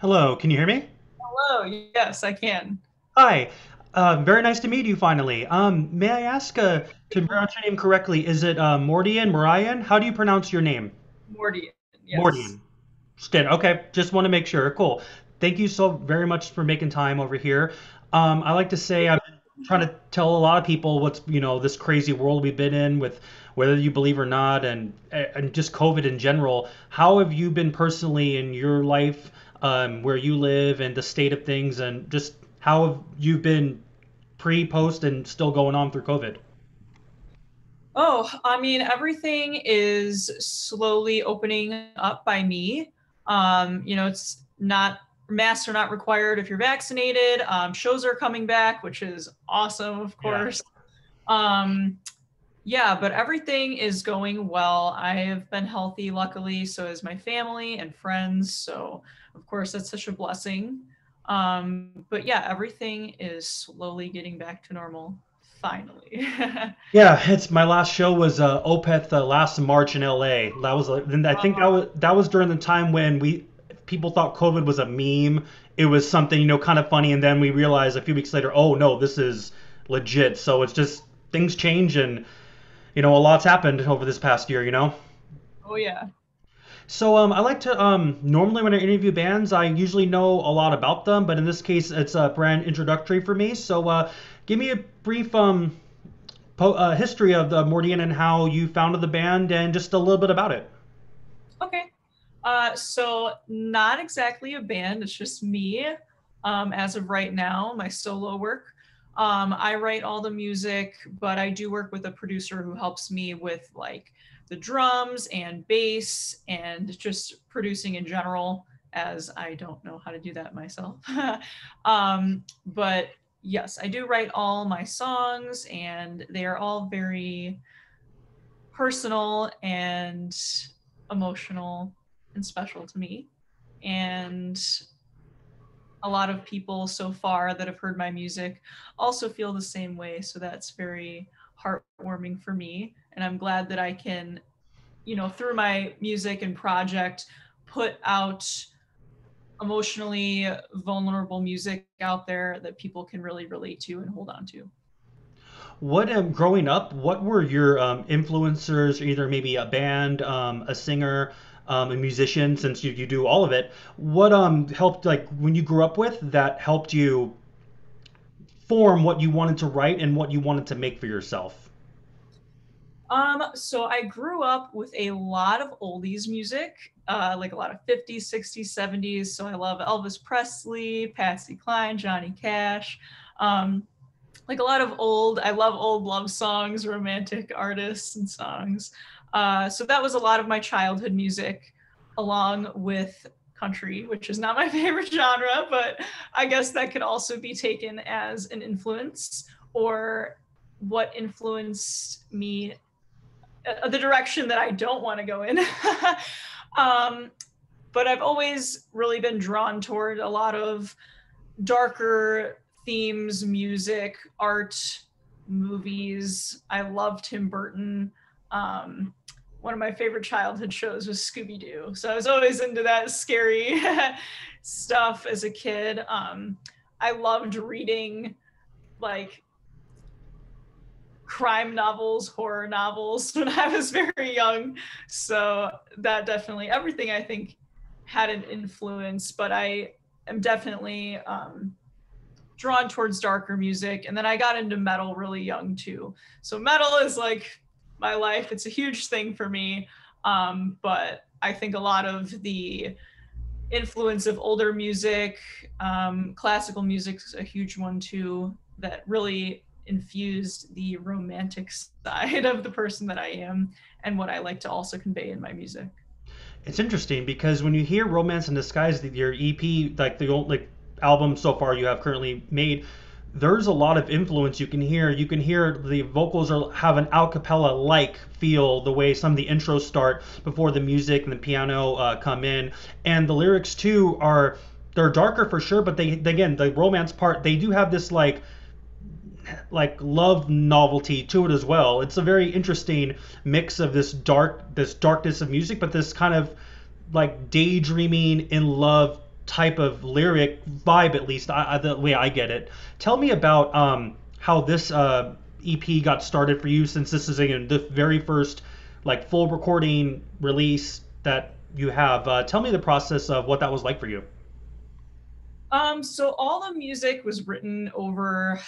Hello, can you hear me? Hello, yes, I can. Hi, very nice to meet you finally. May I ask to pronounce your name correctly, is it Mordian? How do you pronounce your name? Mordian, yes. Mordian. Okay, just want to make sure. Cool. Thank you so very much for making time over here. I like to say I've been trying to tell a lot of people what's, you know, this crazy world we've been in with whether you believe or not and just COVID in general. How have you been personally in your life? Where you live and the state of things, and just how have you been pre-post and still going on through COVID? Oh, I mean, everything is slowly opening up by me. You know, it's not, masks are not required if you're vaccinated. Shows are coming back, which is awesome, of course. Yeah. Yeah, but everything is going well. I have been healthy, luckily, so is my family and friends. So, of course, that's such a blessing. But yeah, everything is slowly getting back to normal, finally. Yeah, it's my last show was Opeth last March in LA. That was, I think that was during the time when people thought COVID was a meme. It was something, you know, kind of funny, and then we realized a few weeks later, oh no, this is legit. So it's just things change and. You know, a lot's happened over this past year, you know? Oh, yeah. So I like to, normally when I interview bands, I usually know a lot about them, but in this case, it's brand introductory for me. So give me a brief history of the Mordian and how you founded the band and just a little bit about it. Okay. So not exactly a band, it's just me as of right now, my solo work. I write all the music, but I do work with a producer who helps me with like the drums and bass and just producing in general, as I don't know how to do that myself. But yes, I do write all my songs and they are all very personal and emotional and special to me. And a lot of people so far that have heard my music also feel the same way. So that's very heartwarming for me. And I'm glad that I can, you know, through my music and project, put out emotionally vulnerable music out there that people can really relate to and hold on to. What, growing up, what were your influencers, either maybe a band, a singer, a musician, since you do all of it, what helped, like when you grew up with, that helped you form what you wanted to write and what you wanted to make for yourself? So I grew up with a lot of oldies music, like a lot of 50s, 60s, 70s. So I love Elvis Presley, Patsy Cline, Johnny Cash, like a lot of old, I love old love songs, romantic artists and songs. So that was a lot of my childhood music, along with country, which is not my favorite genre, but I guess that could also be taken as an influence, or what influenced me, the direction that I don't want to go in. But I've always really been drawn toward a lot of darker themes, music, art, movies. I love Tim Burton. One of my favorite childhood shows was Scooby-Doo. So I was always into that scary stuff as a kid. I loved reading like crime novels, horror novels when I was very young. So that definitely, everything I think had an influence, but I am definitely drawn towards darker music. And then I got into metal really young too. So metal is like my life, it's a huge thing for me, but I think a lot of the influence of older music, classical music's a huge one too, that really infused the romantic side of the person that I am and what I like to also convey in my music. It's interesting because when you hear Romance in Disguise, your EP, like the old like album so far you have currently made, there's a lot of influence you can hear. You can hear the vocals have an a cappella-like feel, the way some of the intros start before the music and the piano come in. And the lyrics, too, they're darker for sure, but they again, the romance part, they do have this, like love novelty to it as well. It's a very interesting mix of this darkness of music, but this kind of, like, daydreaming in love type of lyric vibe, at least the way I get it. Tell me about how this EP got started for you, since this is the very first like full recording release that you have. Tell me the process of what that was like for you. So all the music was written over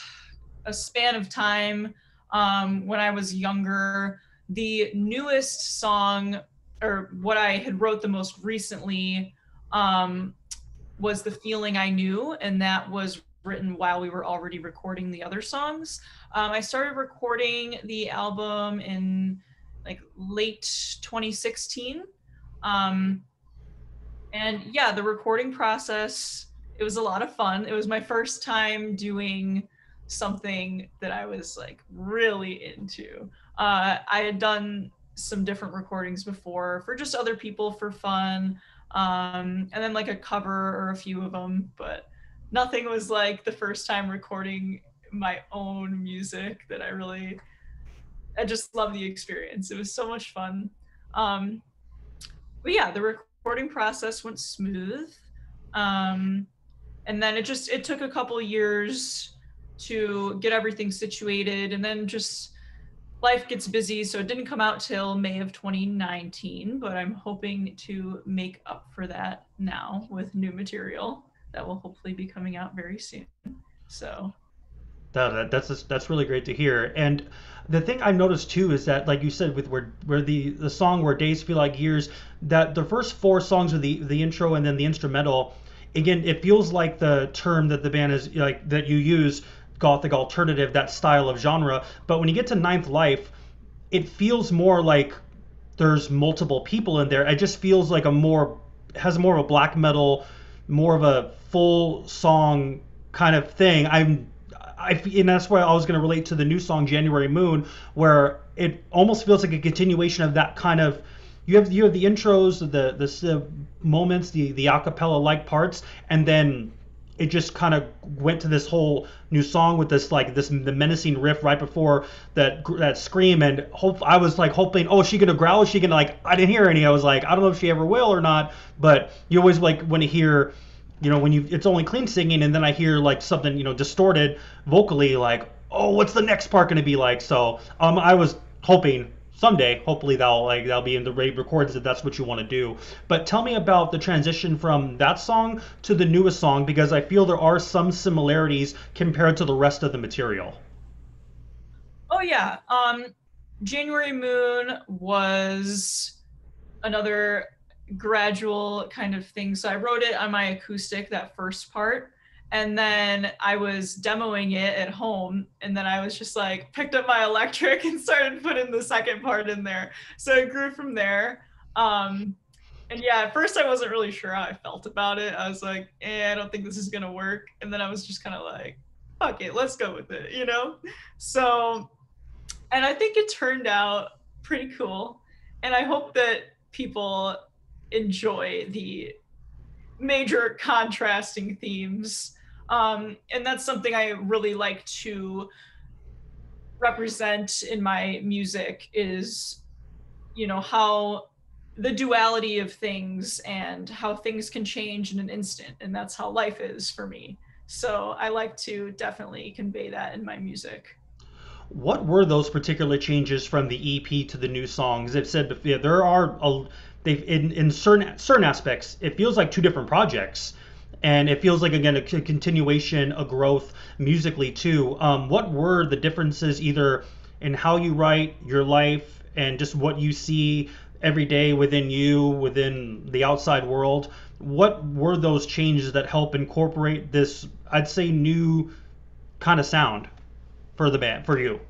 a span of time. When I was younger, the newest song, or what I had wrote the most recently, was The Feeling I Knew, and that was written while we were already recording the other songs. I started recording the album in like late 2016. And yeah, the recording process, it was a lot of fun. It was my first time doing something that I was like really into. I had done some different recordings before for just other people for fun. And then like a cover or a few of them, but nothing was like the first time recording my own music that I just love the experience. It was so much fun. But yeah, the recording process went smooth. And then it took a couple years to get everything situated, and then just life gets busy. So it didn't come out till May of 2019, but I'm hoping to make up for that now with new material that will hopefully be coming out very soon. So that's really great to hear. And the thing I've noticed too is that, like you said, with where the song Where Days Feel Like Years, that the first four songs of the intro and then the instrumental, again, it feels like the term that the band is like that you use, gothic alternative, that style of genre. But when you get to Ninth Life, it feels more like there's multiple people in there. It just feels like has more of a black metal, more of a full song kind of thing. And that's why I was going to relate to the new song January Moon, where it almost feels like a continuation of that kind of. You have the intros, the moments, the acapella like parts, and then it just kind of went to this whole new song with the menacing riff right before that scream. And I was like hoping, oh, is she gonna growl? Is she gonna like? I didn't hear any. I was like, I don't know if she ever will or not. But you always like want to hear, it's only clean singing, and then I hear like something distorted vocally, like, oh, what's the next part gonna be like? So I was hoping. Someday, hopefully that'll be in the rave records if that's what you want to do. But tell me about the transition from that song to the newest song, because I feel there are some similarities compared to the rest of the material. Oh yeah, January Moon was another gradual kind of thing. So I wrote it on my acoustic, that first part. And then I was demoing it at home, and then I was just like, picked up my electric and started putting the second part in there. So it grew from there. And yeah, at first I wasn't really sure how I felt about it. I was like, I don't think this is gonna work. And then I was just kind of like, fuck it, let's go with it, So, and I think it turned out pretty cool. And I hope that people enjoy the major contrasting themes. And that's something I really like to represent in my music is, how the duality of things and how things can change in an instant. And that's how life is for me. So I like to definitely convey that in my music. What were those particular changes from the EP to the new songs? It said there are in certain aspects, it feels like two different projects, and it feels like, again, a continuation, a growth musically too. What were the differences either in how you write your life and just what you see every day within you, within the outside world? What were those changes that help incorporate this, I'd say, new kind of sound for the band, for you?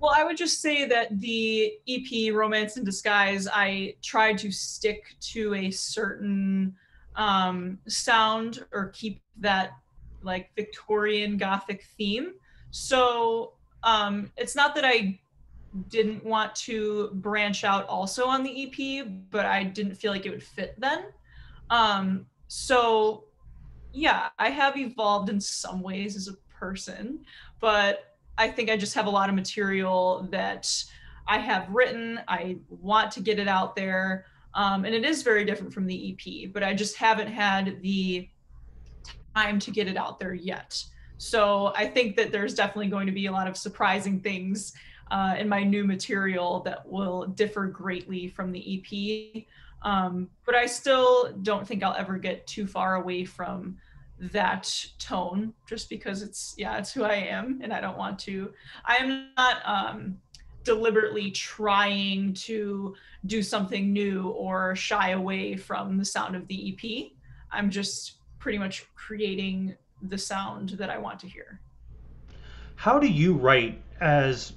Well, I would just say that the EP, Romance in Disguise, I tried to stick to a certain sound or keep that like Victorian Gothic theme. So it's not that I didn't want to branch out also on the EP, but I didn't feel like it would fit then. So yeah, I have evolved in some ways as a person, but I think I just have a lot of material that I have written. I want to get it out there. And it is very different from the EP, but I just haven't had the time to get it out there yet. So I think that there's definitely going to be a lot of surprising things in my new material that will differ greatly from the EP. But I still don't think I'll ever get too far away from that tone, just because it's, yeah, it's who I am, and I don't want to. I am not deliberately trying to do something new or shy away from the sound of the EP. I'm just pretty much creating the sound that I want to hear. How do you write as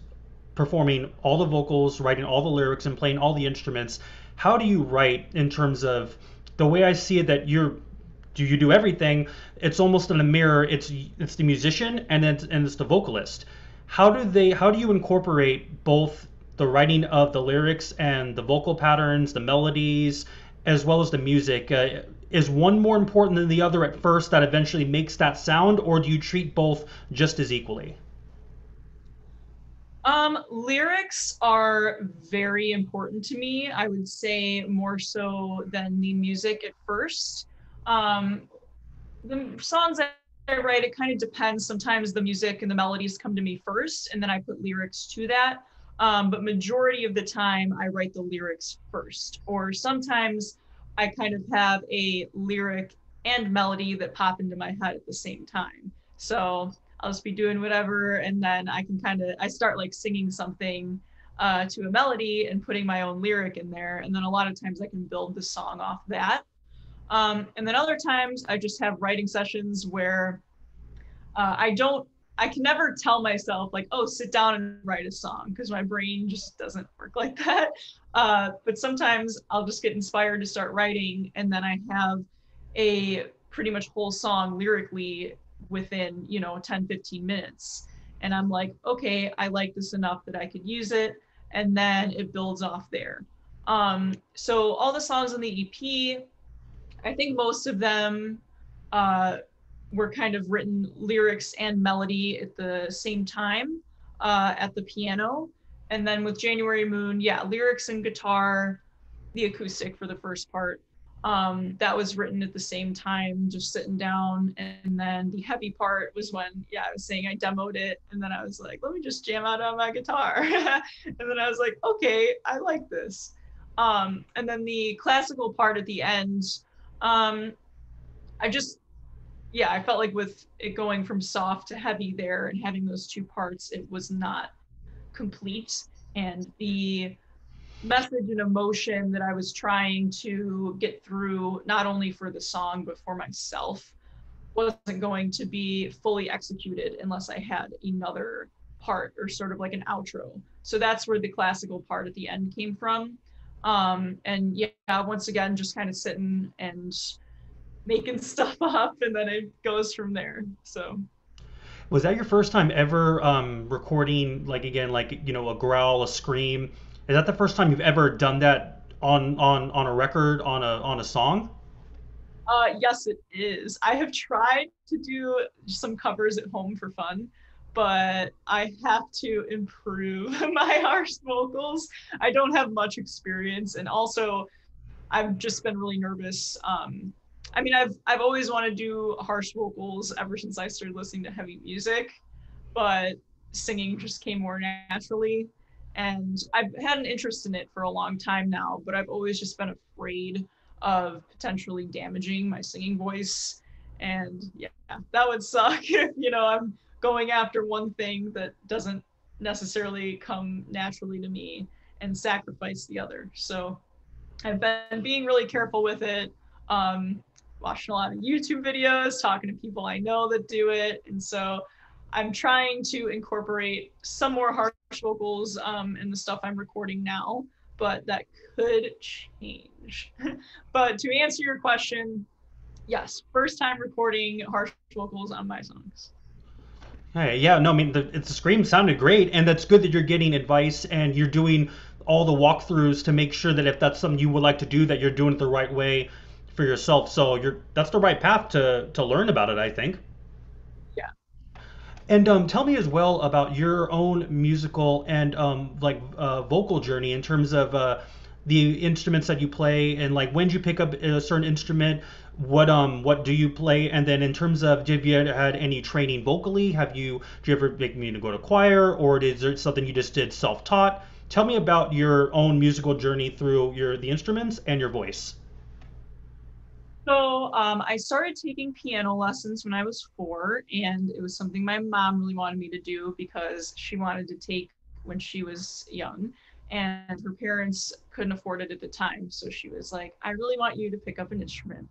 performing all the vocals, writing all the lyrics, and playing all the instruments? How do you write in terms of the way I see it that you do everything? It's almost in a mirror. It's the musician and it's the vocalist. How do you incorporate both the writing of the lyrics and the vocal patterns, the melodies, as well as the music? Is one more important than the other at first that eventually makes that sound, or do you treat both just as equally? Lyrics are very important to me. I would say more so than the music at first. The songs that I write, it kind of depends. Sometimes the music and the melodies come to me first, and then I put lyrics to that. But majority of the time I write the lyrics first, or sometimes I kind of have a lyric and melody that pop into my head at the same time. So I'll just be doing whatever, and then I start like singing something to a melody and putting my own lyric in there. And then a lot of times I can build the song off that. And then other times I just have writing sessions where I can never tell myself like, oh, sit down and write a song, because my brain just doesn't work like that. But sometimes I'll just get inspired to start writing, and then I have a pretty much whole song lyrically within, 10, 15 minutes. And I'm like, okay, I like this enough that I could use it. And then it builds off there. So all the songs on the EP, I think most of them were kind of written lyrics and melody at the same time at the piano. And then with January Moon, yeah, lyrics and guitar, the acoustic for the first part. That was written at the same time, just sitting down. And then the heavy part was when, yeah, I was saying I demoed it. And then I was like, let me just jam out on my guitar. And then I was like, okay, I like this. And then the classical part at the end, I felt like with it going from soft to heavy there and having those two parts, it was not complete. And the message and emotion that I was trying to get through, not only for the song, but for myself, wasn't going to be fully executed unless I had another part or sort of like an outro. So that's where the classical part at the end came from. And yeah, once again, just kind of sitting and making stuff up, and then it goes from there. So was that your first time ever recording, like, again, like, a growl, a scream? Is that the first time you've ever done that on a record, on a song? Yes, it is. I have tried to do some covers at home for fun, but I have to improve my harsh vocals. I don't have much experience, and also I've just been really nervous. I mean, I've always wanted to do harsh vocals ever since I started listening to heavy music, but singing just came more naturally. And I've had an interest in it for a long time now, but I've always just been afraid of potentially damaging my singing voice. And yeah, that would suck if, I'm going after one thing that doesn't necessarily come naturally to me and sacrifice the other. So I've been being really careful with it, watching a lot of YouTube videos, talking to people I know that do it. And so I'm trying to incorporate some more harsh vocals in the stuff I'm recording now, but that could change. But to answer your question, yes, first time recording harsh vocals on my songs. Hey, yeah, no, I mean, the scream sounded great, and that's good that you're getting advice and you're doing all the walkthroughs to make sure that if that's something you would like to do, that you're doing it the right way for yourself. So that's the right path to learn about it, I think. And tell me as well about your own musical and vocal journey in terms of the instruments that you play, and like when did you pick up a certain instrument, what do you play, and then in terms of, have you had any training vocally? Do you ever make me to go to choir, or is there something you just did self-taught? Tell me about your own musical journey through the instruments and your voice. So I started taking piano lessons when I was 4, and it was something my mom really wanted me to do because she wanted to take when she was young, and her parents couldn't afford it at the time. So she was like, I really want you to pick up an instrument.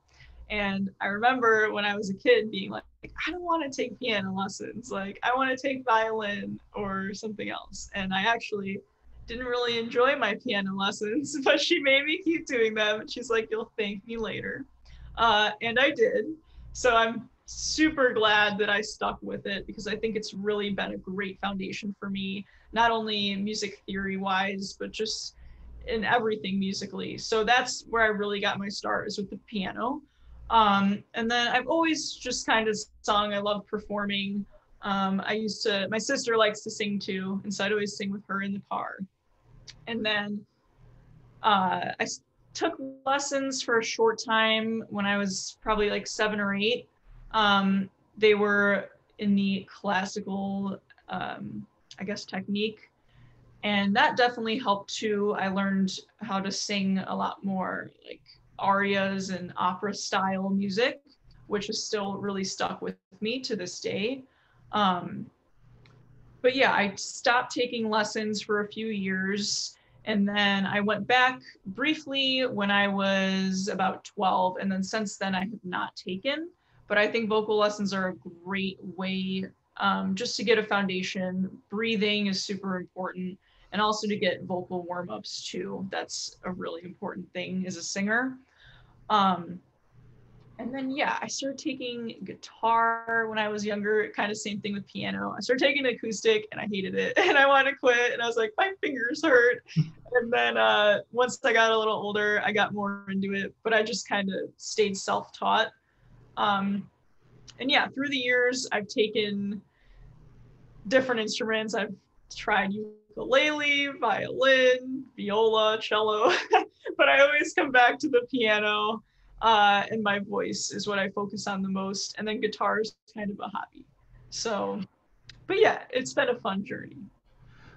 And I remember when I was a kid being like, I don't want to take piano lessons. Like, I want to take violin or something else. And I actually didn't really enjoy my piano lessons, but she made me keep doing them. And she's like, you'll thank me later. And I did. So I'm super glad that I stuck with it, because I think it's really been a great foundation for me, not only music theory wise, but just in everything musically. So that's where I really got my start, is with the piano. And then I've always just kind of sung. I love performing. My sister likes to sing too. And so I'd always sing with her in the car. And then I took lessons for a short time when I was probably like 7 or 8. They were in the classical, I guess, technique. And that definitely helped too. I learned how to sing a lot more, like arias and opera style music, which is still really stuck with me to this day. But yeah, I stopped taking lessons for a few years. And then I went back briefly when I was about 12. And then since then I have not taken, but I think vocal lessons are a great way just to get a foundation. Breathing is super important, and also to get vocal warm-ups too. That's a really important thing as a singer. And then, yeah, I started taking guitar when I was younger, kind of same thing with piano. I started taking acoustic and I hated it and I wanted to quit. And I was like, my fingers hurt. And then once I got a little older, I got more into it, but I just kind of stayed self-taught. And yeah, through the years, I've taken different instruments. I've tried ukulele, violin, viola, cello, but I always come back to the piano. And my voice is what I focus on the most. And then guitar is kind of a hobby. So, but yeah, it's been a fun journey.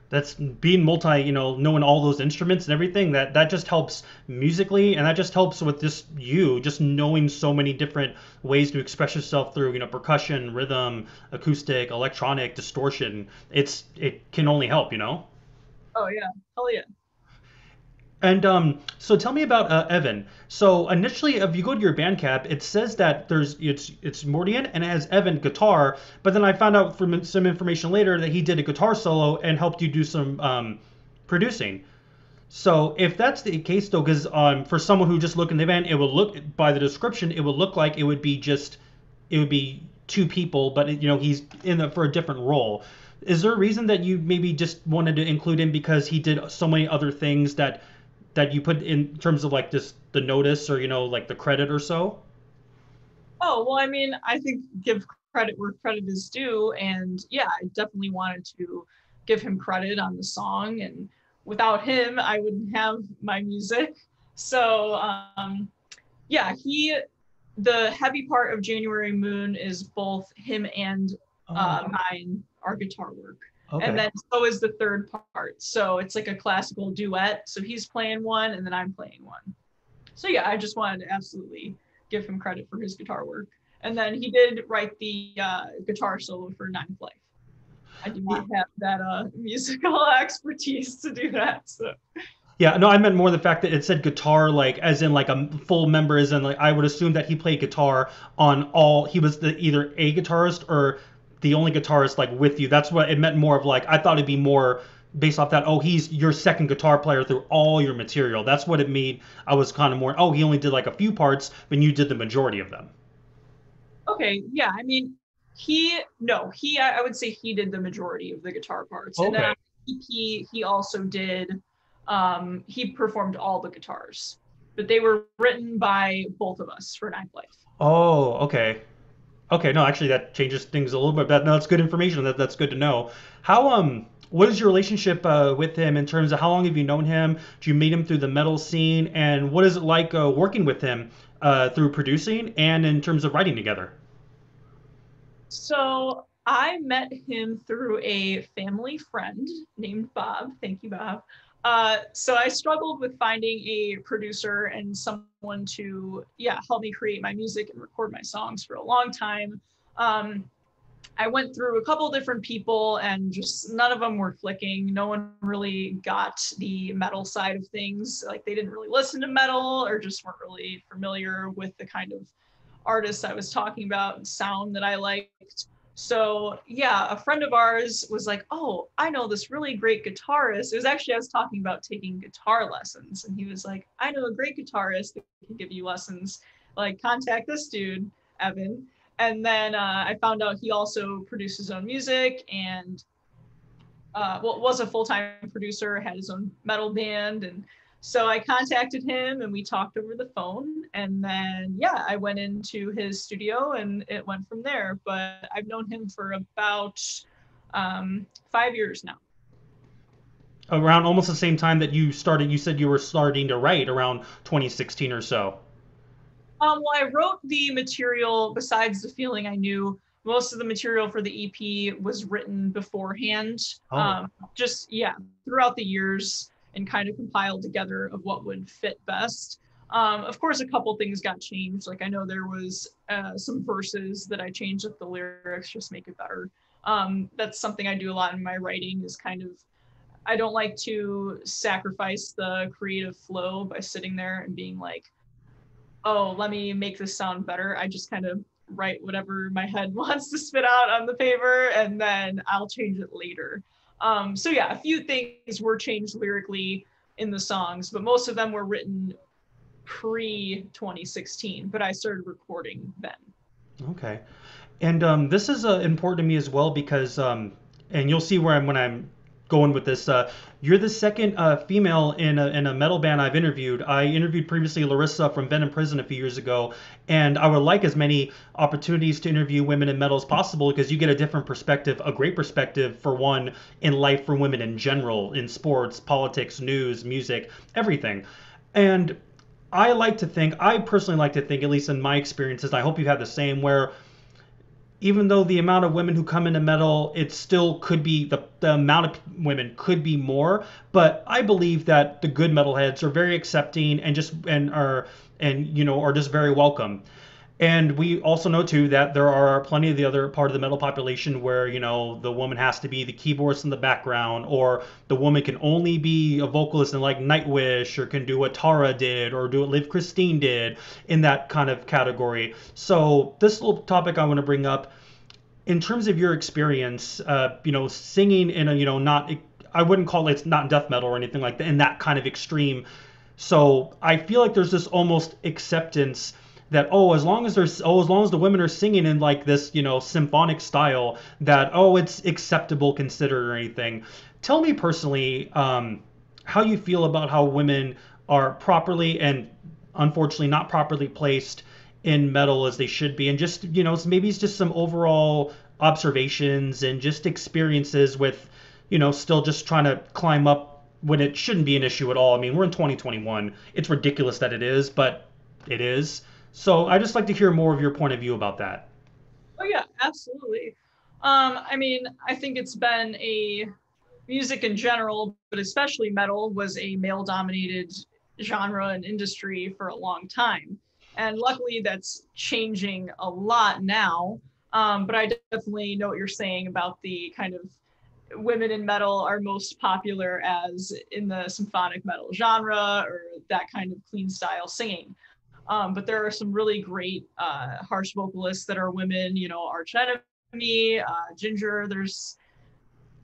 That's being multi, knowing all those instruments and everything, that just helps musically. And that just helps with just knowing so many different ways to express yourself through, percussion, rhythm, acoustic, electronic, distortion. It can only help, Oh yeah. Hell yeah. And so tell me about Evan. So initially, if you go to your Bandcamp, it says that it's Mordian and it has Evan guitar. But then I found out from some information later that he did a guitar solo and helped you do some producing. So if that's the case, though, because for someone who just looked in the band, it would look by the description, it would look like it would be two people, but he's in it for a different role. Is there a reason that you maybe just wanted to include him because he did so many other things that you put in terms of like this, the notice or, like the credit or so? Oh, well, I mean, I think give credit where credit is due. And yeah, I definitely wanted to give him credit on the song, and without him, I wouldn't have my music. So yeah, the heavy part of January Moon is both him and mine, our guitar work. Okay. And then so is the third part. So it's like a classical duet. So he's playing one and then I'm playing one. So yeah, I just wanted to absolutely give him credit for his guitar work. And then he did write the guitar solo for Ninth Life. I do not have that musical expertise to do that. So. Yeah, no, I meant more the fact that it said guitar, like as in like a full member, as in like I would assume that he played guitar on all. He was either a guitarist or the only guitarist like with you. That's what it meant, more of like, I thought it'd be more based off that, oh, he's your second guitar player through all your material. That's what it mean. I was kind of more, oh, he only did like a few parts when you did the majority of them. Okay, yeah, I mean, I would say he did the majority of the guitar parts. Okay. And then he also did, he performed all the guitars, but they were written by both of us for Ninth Life. Oh, okay. Okay, no, actually that changes things a little bit, but no, that's good information. That's good to know. How What is your relationship with him in terms of how long have you known him? Do you meet him through the metal scene? And what is it like working with him through producing and in terms of writing together? So I met him through a family friend named Bob. Thank you, Bob. So I struggled with finding a producer and someone to, help me create my music and record my songs for a long time. I went through a couple different people and just none of them were clicking. No one really got the metal side of things. Like they didn't really listen to metal or just weren't really familiar with the kind of artists I was talking about and sound that I liked. So yeah, a friend of ours was like, oh, I know this really great guitarist. It was actually, I was talking about taking guitar lessons. And he was like, I know a great guitarist that can give you lessons. Like contact this dude, Evan. And then I found out he also produced his own music and was a full-time producer, had his own metal band. And so I contacted him and we talked over the phone. And then, I went into his studio and it went from there. But I've known him for about 5 years now. Around almost the same time that you started, you said you were starting to write around 2016 or so. Well, I wrote the material besides The Feeling I Knew. Most of the material for the EP was written beforehand, throughout the years and kind of compiled together of what would fit best. Of course, a couple things got changed. Like I know there was some verses that I changed up the lyrics, just make it better. That's something I do a lot in my writing is kind of, I don't like to sacrifice the creative flow by sitting there and being like, oh, let me make this sound better. I just kind of write whatever my head wants to spit out on the paper and then I'll change it later. A few things were changed lyrically in the songs, but most of them were written pre-2016, but I started recording then. Okay. And this is important to me as well because, and you'll see where I'm going with this. You're the second female in a metal band I've interviewed. I interviewed previously Larissa from Venom Prison a few years ago, and I would like as many opportunities to interview women in metal as possible because you get a different perspective, a great perspective for one in life for women in general, in sports, politics, news, music, everything. And I personally like to think, at least in my experiences, and I hope you have the same, where even though the amount of women who come into metal, it still could be, the amount of women could be more, but I believe that the good metalheads are very accepting and are just very welcome. And we also know too that there are plenty of the other part of the metal population where, you know, the woman has to be the keyboardist in the background, or the woman can only be a vocalist in like Nightwish, or can do what Tara did, or do what Liv Christine did in that kind of category. So this little topic I want to bring up in terms of your experience, singing in a, I wouldn't call it, it's not death metal or anything like that, in that kind of extreme. So I feel like there's this almost acceptance that as long as the women are singing in like this symphonic style, that it's acceptable, considered, or anything. Tell me personally how you feel about how women are properly and unfortunately not properly placed in metal as they should be, and just maybe it's just some overall observations and just experiences with still just trying to climb up when it shouldn't be an issue at all. I mean, we're in 2021. It's ridiculous that it is, but it is. So I just like to hear more of your point of view about that. Oh yeah, absolutely. I think it's been music in general, but especially metal was a male dominated genre and industry for a long time. And luckily that's changing a lot now. But I definitely know what you're saying about the kind of women in metal are most popular as in the symphonic metal genre or that kind of clean style singing. But there are some really great harsh vocalists that are women, Arch Enemy, Ginger, there's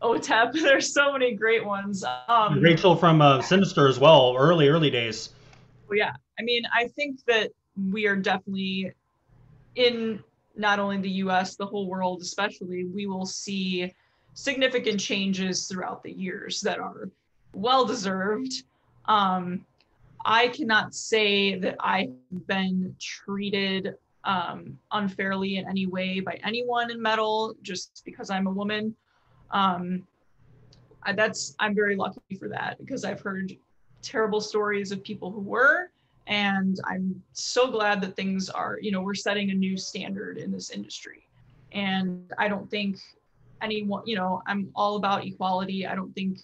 Otep, there's so many great ones. Rachel from Sinister as well, early days. Well, yeah, I think that we are definitely in not only the US, the whole world especially, we will see significant changes throughout the years that are well-deserved. I cannot say that I've been treated unfairly in any way by anyone in metal just because I'm a woman. I'm very lucky for that, because I've heard terrible stories of people who were, and I'm so glad that things are, you know, we're setting a new standard in this industry. And I don't think anyone, you know, I'm all about equality. I don't think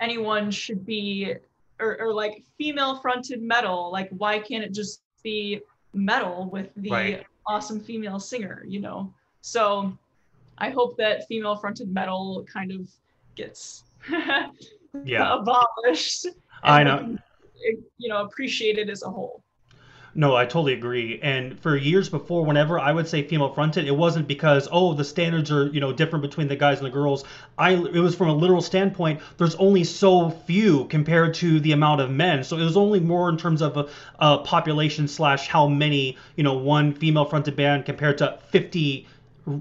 anyone should be, or like female fronted metal, like why can't it just be metal with the right. awesome female singer, you know? So I hope that female fronted metal kind of gets yeah. abolished. I know. You know, appreciated as a whole. No, I totally agree. And for years before, whenever I would say female fronted, it wasn't because, oh, the standards are, you know, different between the guys and the girls. It was from a literal standpoint, there's only so few compared to the amount of men. So it was only more in terms of a population / how many, you know, one female fronted band compared to 50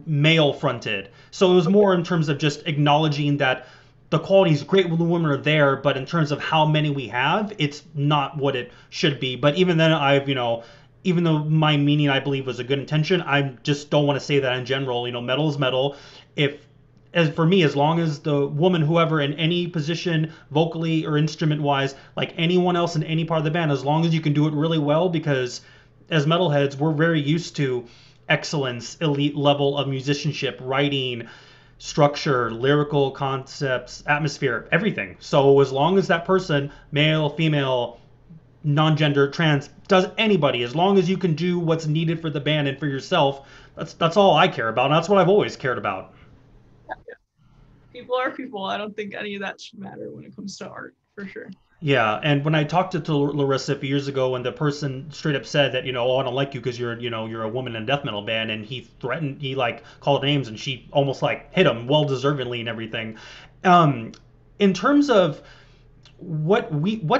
male fronted. So it was more in terms of just acknowledging that the quality is great when the women are there, but in terms of how many we have, it's not what it should be. But even then, I've, you know, even though my meaning I believe was a good intention, I just don't want to say that in general. You know, metal is metal. For me, as long as the woman, whoever in any position, vocally or instrument wise, like anyone else in any part of the band, as long as you can do it really well, because as metalheads, we're very used to excellence, elite level of musicianship, writing, structure, lyrical concepts, atmosphere, everything. So as long as that person, male, female, non-gender, trans, does anybody, as long as you can do what's needed for the band and for yourself, that's all I care about. And that's what I've always cared about. Yeah. People are people. I don't think any of that should matter when it comes to art, for sure. Yeah, and when I talked to Larissa a few years ago, and the person straight up said that, you know, oh, I don't like you because you're, you know, you're a woman in a death metal band, and he like called names, and she almost like hit him well deservedly and everything. In terms of what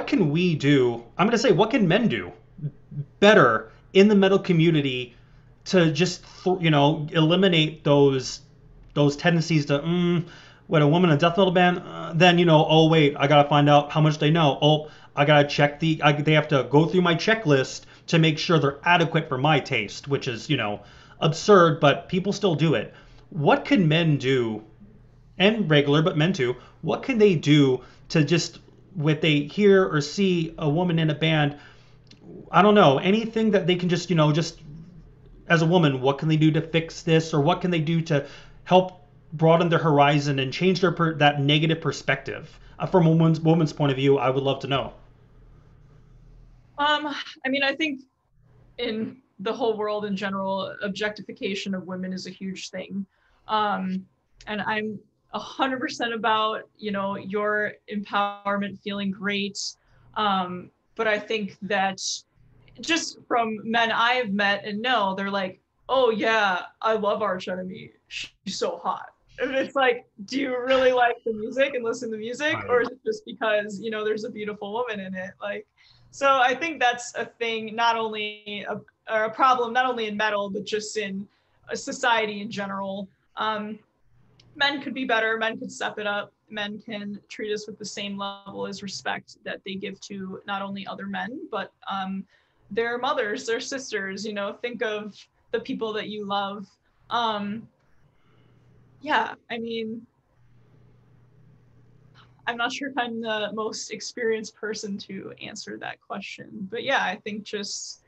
can we do? I'm gonna say, what can men do better in the metal community to just eliminate those tendencies to when a woman in a death metal band, then, you know, oh, wait, I got to find out how much they know. Oh, I got to check they have to go through my checklist to make sure they're adequate for my taste, which is, you know, absurd, but people still do it. What can men do, and regular, but men too, what can they do to just, when they hear or see a woman in a band, I don't know, anything that they can just, you know, just as a woman, what can they do to fix this, or what can they do to help broaden their horizon and change their that negative perspective from a woman's point of view? I would love to know. I mean, I think in the whole world in general, objectification of women is a huge thing, and I'm 100% about, you know, your empowerment, feeling great, but I think that just from men I've met and know, they're like, oh yeah, I love Arch Enemy, she's so hot. And it's like, do you really like the music and listen to music, or is it just because, you know, there's a beautiful woman in it? Like, so I think that's a thing, not only a problem, not only in metal, but just in society in general. Men could be better. Men could step it up. Men can treat us with the same level as respect that they give to not only other men, but their mothers, their sisters. You know, think of the people that you love. Yeah, I mean, I'm not sure if I'm the most experienced person to answer that question, but yeah, I think just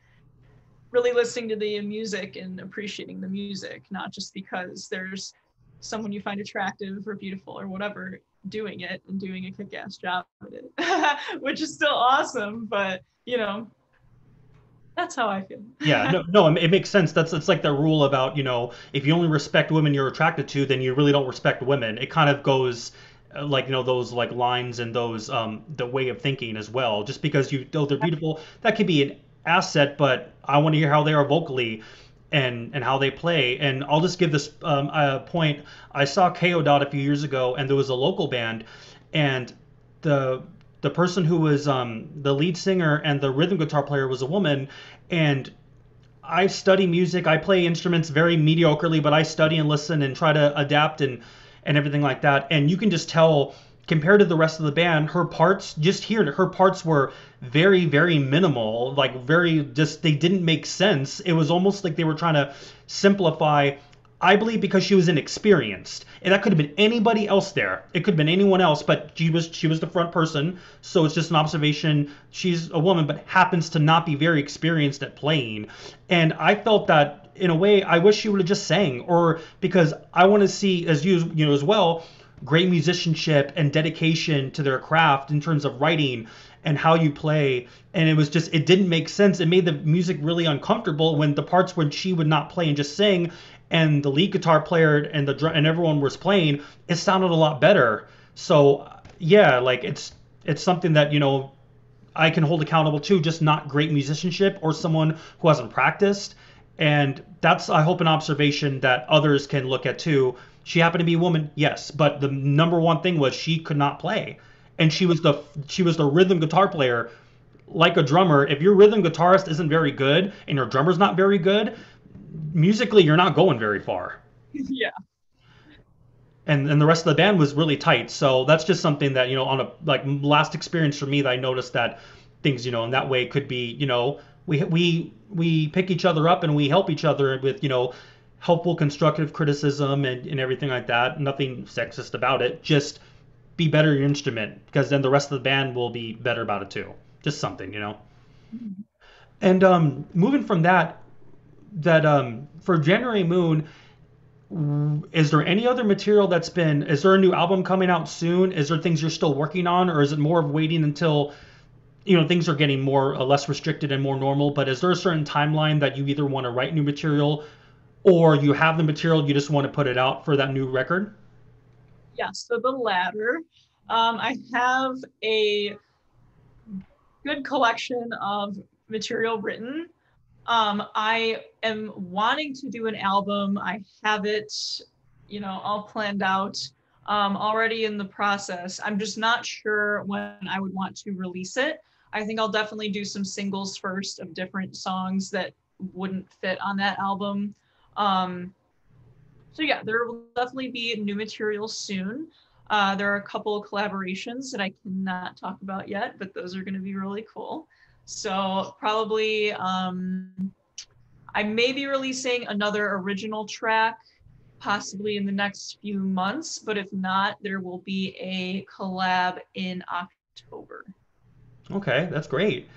really listening to the music and appreciating the music, not just because there's someone you find attractive or beautiful or whatever doing it and doing a kick-ass job with it, which is still awesome, but, you know, that's how I feel. Yeah, no, it makes sense. It's like the rule about, you know, if you only respect women you're attracted to, then you really don't respect women. It kind of goes like, you know, those like lines and those the way of thinking as well. Just because you know they're beautiful, that could be an asset, but I want to hear how they are vocally and how they play. And I'll just give this a point. I saw KO Dot a few years ago, and there was a local band, and the person who was the lead singer and the rhythm guitar player was a woman. And I study music. I play instruments very mediocrely, but I study and listen and try to adapt and everything like that. And you can just tell, compared to the rest of the band, her parts were very, very minimal, like very just, they didn't make sense. It was almost like they were trying to simplify I believe because she was inexperienced. And that could have been anybody else there. It could have been anyone else, but she was the front person. So it's just an observation. She's a woman, but happens to not be very experienced at playing. And I felt that, in a way, I wish she would have just sang. Or because I want to see, as you know as well, great musicianship and dedication to their craft in terms of writing and how you play. And it was just, it didn't make sense. It made the music really uncomfortable when the parts when she would not play and just sing, and the lead guitar player and the drum and everyone was playing, it sounded a lot better. So yeah, like it's something that, you know, I can hold accountable to, just not great musicianship or someone who hasn't practiced. And that's, I hope, an observation that others can look at too. She happened to be a woman, yes, but the number one thing was she could not play. And she was the rhythm guitar player. Like a drummer, if your rhythm guitarist isn't very good and your drummer's not very good, musically you're not going very far. Yeah. And the rest of the band was really tight. So that's just something that, you know, on a like last experience for me, that I noticed that things, you know, in that way could be, you know, we pick each other up and we help each other with, you know, helpful constructive criticism and everything like that. Nothing sexist about it. Just be better at your instrument, because then the rest of the band will be better about it too. Just something, you know. Mm-hmm. And moving from that for January Moon, is there any other material that's been, is there a new album coming out soon? Is there things you're still working on, or is it more of waiting until, you know, things are getting more less restricted and more normal? But is there a certain timeline that you either want to write new material, or you have the material, you just want to put it out for that new record? Yeah, so the latter. I have a good collection of material written. I am wanting to do an album. I have it, you know, all planned out, already in the process. I'm just not sure when I would want to release it. I think I'll definitely do some singles first of different songs that wouldn't fit on that album. So yeah, there will definitely be new material soon. There are a couple of collaborations that I cannot talk about yet, but those are going to be really cool. So probably I may be releasing another original track possibly in the next few months, but if not, there will be a collab in October. Okay, that's great.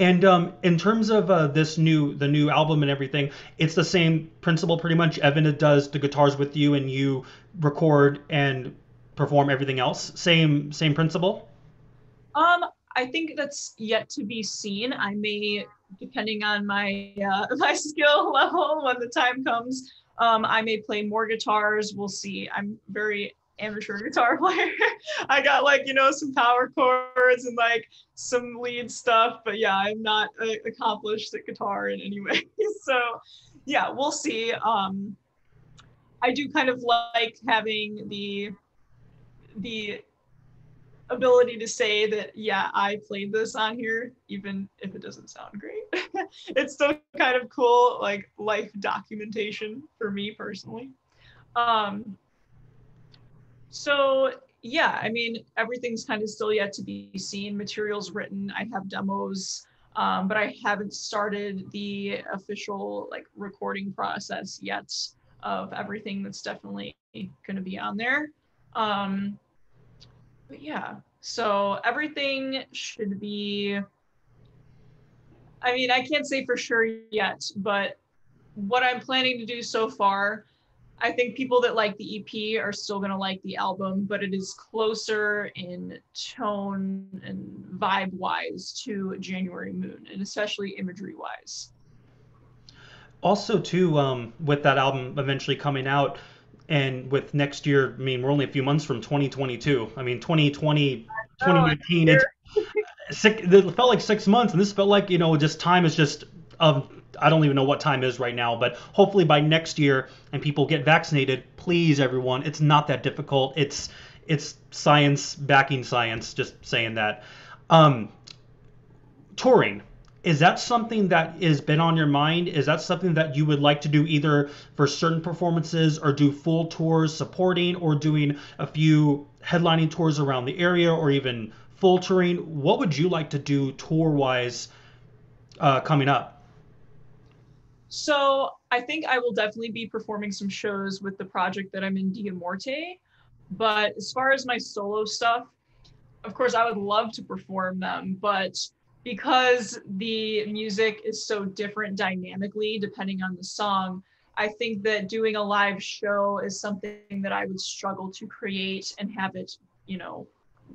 And in terms of the new album and everything, it's the same principle pretty much. Evan does the guitars with you and you record and perform everything else. Same principle? I think that's yet to be seen. I may, depending on my skill level when the time comes, I may play more guitars. We'll see. I'm very amateur guitar player. I got like, you know, some power chords and like some lead stuff, but yeah, I'm not accomplished at guitar in any way. So yeah, we'll see. I do kind of like having the ability to say that, yeah, I played this on here, even if it doesn't sound great. It's still kind of cool, like life documentation for me personally. So yeah, I mean, everything's kind of still yet to be seen. Materials written, I have demos, but I haven't started the official like recording process yet of everything that's definitely going to be on there. But yeah, so everything should be, I mean, I can't say for sure yet, but what I'm planning to do so far, I think people that like the EP are still going to like the album, but it is closer in tone and vibe-wise to January Moon, and especially imagery-wise. Also, too, with that album eventually coming out, and with next year, I mean, we're only a few months from 2022. I mean, 2019, it felt like 6 months, and this felt like, you know, just time is just, I don't even know what time is right now, but hopefully by next year and people get vaccinated, please, everyone, it's not that difficult. It's science backing science, just saying that. Touring. Is that something that has been on your mind? Is that something that you would like to do either for certain performances or do full tours supporting or doing a few headlining tours around the area or even full touring? What would you like to do tour-wise coming up? So I think I will definitely be performing some shows with the project that I'm in, Dia Morte. But as far as my solo stuff, of course, I would love to perform them, but because the music is so different dynamically, depending on the song, I think that doing a live show is something that I would struggle to create and have it, you know,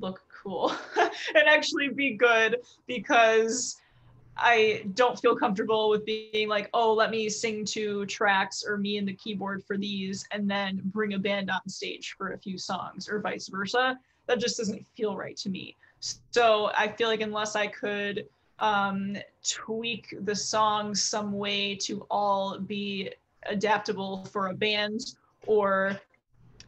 look cool and actually be good, because I don't feel comfortable with being like, oh, let me sing 2 tracks or me and the keyboard for these and then bring a band on stage for a few songs or vice versa. That just doesn't feel right to me. So I feel like unless I could tweak the song some way to all be adaptable for a band, or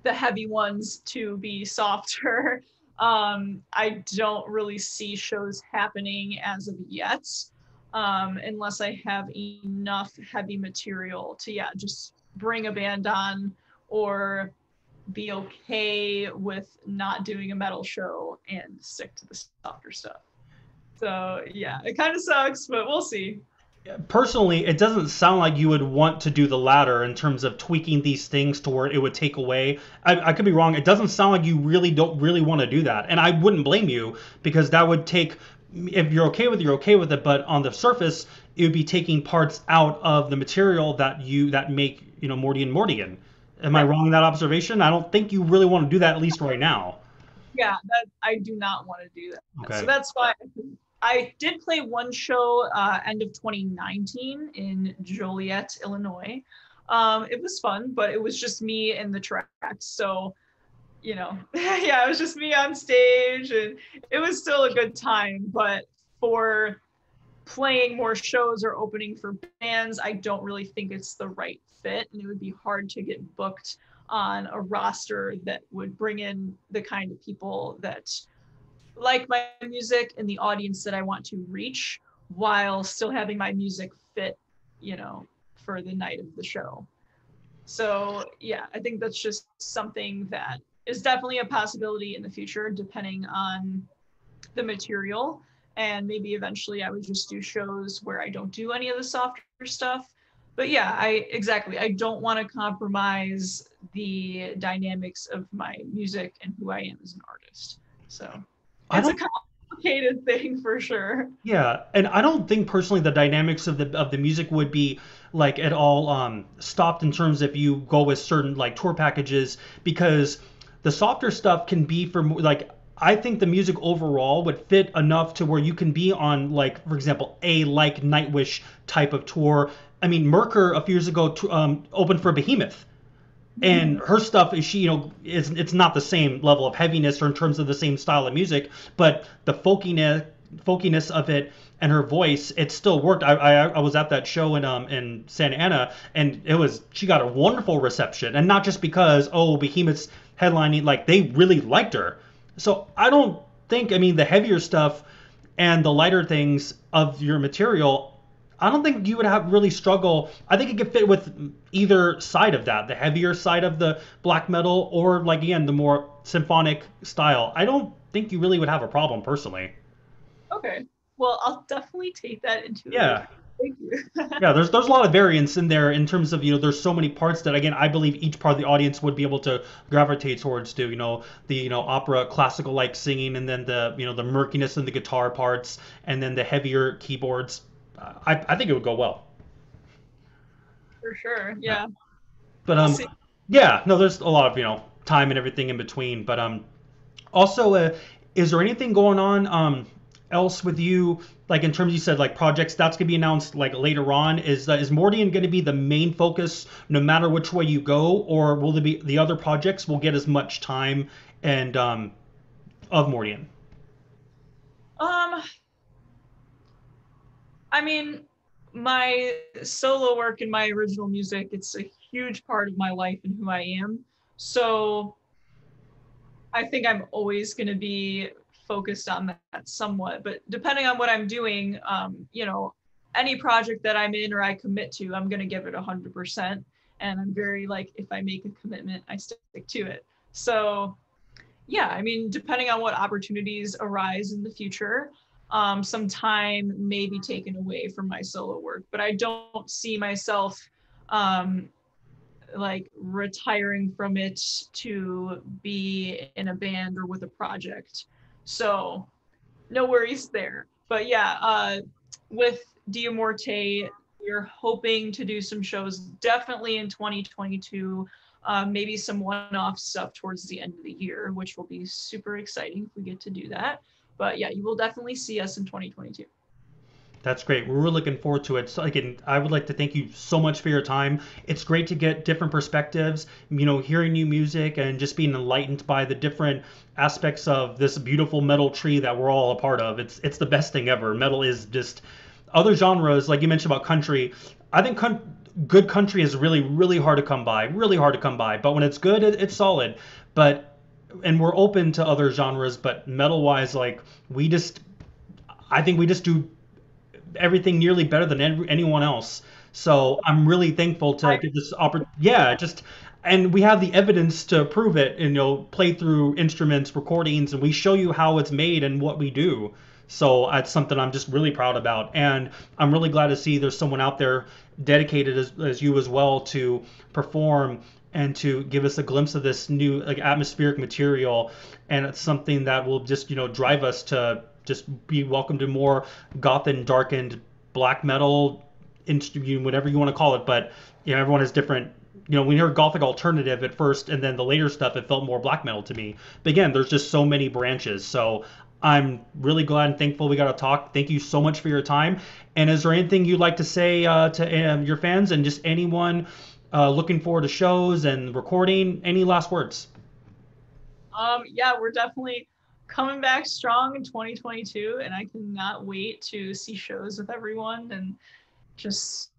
the heavy ones to be softer, I don't really see shows happening as of yet, unless I have enough heavy material to, yeah, just bring a band on or be okay with not doing a metal show and stick to the softer stuff. So yeah, it kind of sucks, but we'll see. Personally, it doesn't sound like you would want to do the latter in terms of tweaking these things to where it would take away. I could be wrong. It doesn't sound like you really don't really want to do that. And I wouldn't blame you, because that would take, if you're okay with it, you're okay with it. But on the surface, it would be taking parts out of the material that make, you know, Mordian Mordian. Am I wrong in that observation? I don't think you really want to do that, at least right now. Yeah, I do not want to do that. Okay. So that's why I did play one show end of 2019 in Joliet, Illinois. It was fun, but it was just me and the tracks. So, you know, yeah, it was just me on stage, and it was still a good time. But for playing more shows or opening for bands, I don't really think it's the right fit, and it would be hard to get booked on a roster that would bring in the kind of people that like my music and the audience that I want to reach, while still having my music fit, you know, for the night of the show. So yeah, I think that's just something that is definitely a possibility in the future, depending on the material. And maybe eventually I would just do shows where I don't do any of the softer stuff. But yeah, I don't want to compromise the dynamics of my music and who I am as an artist. So it's a complicated thing for sure. Yeah, and I don't think personally the dynamics of the music would be like at all stopped in terms if you go with certain like tour packages, because the softer stuff can be for like, I think the music overall would fit enough to where you can be on, like, for example, a Nightwish type of tour. I mean, Merker a few years ago opened for Behemoth, and her stuff is, she, you know, it's not the same level of heaviness or in terms of the same style of music, but the folkiness of it and her voice, it still worked. I was at that show in Santa Ana, and she got a wonderful reception, and not just because Behemoth's headlining, like they really liked her. So I don't think, the heavier stuff and the lighter things of your material, I don't think you would have really struggle. I think it could fit with either side of that, the heavier side of the black metal or, like, again, the more symphonic style. I don't think you really would have a problem personally. Okay. Well, I'll definitely take that into account. Thank you. Yeah, there's a lot of variance in there in terms of, you know, there's so many parts that, again, I believe each part of the audience would be able to gravitate towards, to, you know, the, you know, opera classical like singing, and then the, you know, the murkiness in the guitar parts, and then the heavier keyboards. I think it would go well. For sure. Yeah. But there's a lot of, you know, time and everything in between, but also is there anything going on else with you, like in terms, you said like projects that's gonna be announced like later on? Is Mordian gonna be the main focus no matter which way you go, or will there be the other projects will get as much time and of Mordian? My solo work and my original music, it's a huge part of my life and who I am. So I think I'm always gonna be focused on that somewhat, but depending on what I'm doing, you know, any project that I'm in or I commit to, I'm going to give it 100%. And I'm very like, if I make a commitment, I stick to it. So yeah, depending on what opportunities arise in the future, some time maybe taken away from my solo work, but I don't see myself like retiring from it to be in a band or with a project. So no worries there. But yeah, with Dia Morte, we're hoping to do some shows definitely in 2022, maybe some one-off stuff towards the end of the year, which will be super exciting if we get to do that. But yeah, you will definitely see us in 2022. That's great. We're really looking forward to it. So again, I would like to thank you so much for your time. It's great to get different perspectives, you know, hearing new music and just being enlightened by the different aspects of this beautiful metal tree that we're all a part of. It's the best thing ever. Metal is just other genres. Like you mentioned about country, I think good country is really hard to come by, but when it's good, it's solid. And we're open to other genres, but metal wise, like I think we just do everything nearly better than anyone else. So I'm really thankful to get this opportunity. Yeah, and we have the evidence to prove it, and, you know, play through instruments, recordings, and we show you how it's made and what we do. So that's something I'm just really proud about. And I'm really glad to see there's someone out there dedicated as you as well to perform and to give us a glimpse of this new, like, atmospheric material. And it's something that will just, you know, drive us to just be welcome to more goth and darkened black metal, whatever you want to call it. But, you know, everyone is different. You know, we heard gothic alternative at first, and then the later stuff, it felt more black metal to me. But again, there's just so many branches. So I'm really glad and thankful we got to talk. Thank you so much for your time. And is there anything you'd like to say to your fans and just anyone looking forward to shows and recording? Any last words? Yeah, we're definitely coming back strong in 2022, and I cannot wait to see shows with everyone and just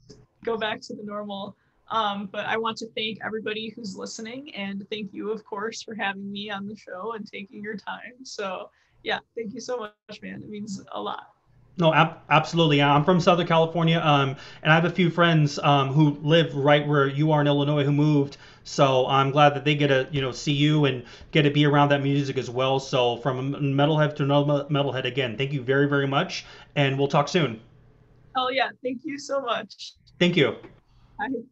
go back to the normal. But I want to thank everybody who's listening, and thank you, of course, for having me on the show and taking your time. So yeah, thank you so much, man. It means a lot. No, absolutely. I'm from Southern California, and I have a few friends who live right where you are in Illinois who moved. So I'm glad that they get to, you know, see you and get to be around that music as well. So from a metalhead to another metalhead, again, thank you very much, and we'll talk soon. Oh yeah, thank you so much. Thank you. Bye.